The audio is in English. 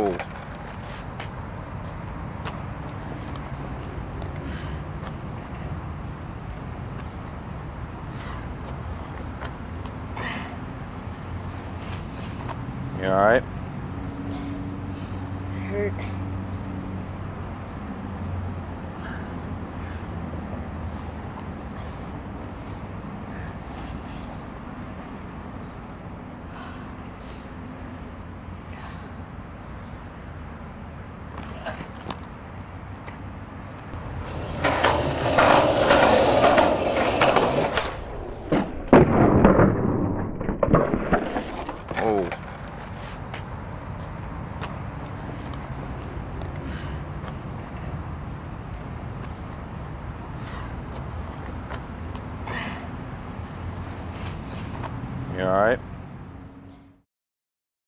No. You all right? It hurt. Oh. You all right?